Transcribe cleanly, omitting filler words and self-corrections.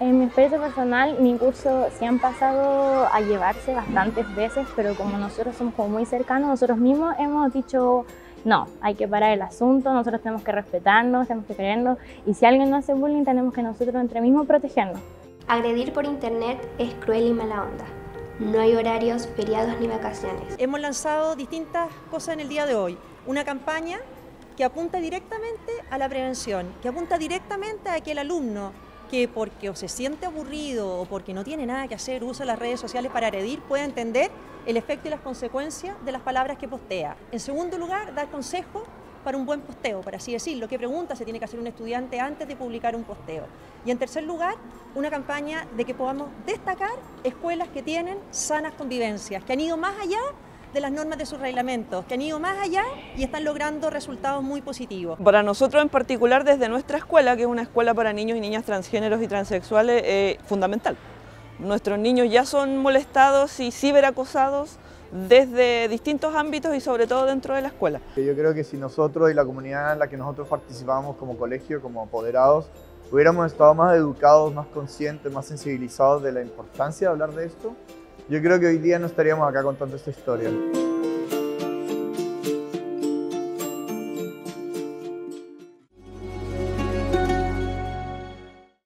En mi experiencia personal, mi curso se han pasado a llevarse bastantes veces, pero como nosotros somos como muy cercanos, nosotros mismos hemos dicho no, hay que parar el asunto, nosotros tenemos que respetarnos, tenemos que querernos, y si alguien no hace bullying tenemos que nosotros entre mismos protegernos. Agredir por internet es cruel y mala onda. No hay horarios, feriados ni vacaciones. Hemos lanzado distintas cosas en el día de hoy. Una campaña que apunta directamente a la prevención, que apunta directamente a que el alumno que porque o se siente aburrido o porque no tiene nada que hacer, usa las redes sociales para agredir, pueda entender el efecto y las consecuencias de las palabras que postea. En segundo lugar, dar consejos para un buen posteo, por así decirlo, qué preguntas se tiene que hacer un estudiante antes de publicar un posteo. Y en tercer lugar, una campaña de que podamos destacar escuelas que tienen sanas convivencias, que han ido más allá de las normas de sus reglamentos, que han ido más allá y están logrando resultados muy positivos. Para nosotros en particular, desde nuestra escuela, que es una escuela para niños y niñas transgéneros y transexuales, fundamental. Nuestros niños ya son molestados y ciberacosados desde distintos ámbitos y sobre todo dentro de la escuela. Yo creo que si nosotros y la comunidad en la que nosotros participamos como colegio, como apoderados, hubiéramos estado más educados, más conscientes, más sensibilizados de la importancia de hablar de esto, yo creo que hoy día no estaríamos acá contando esta historia.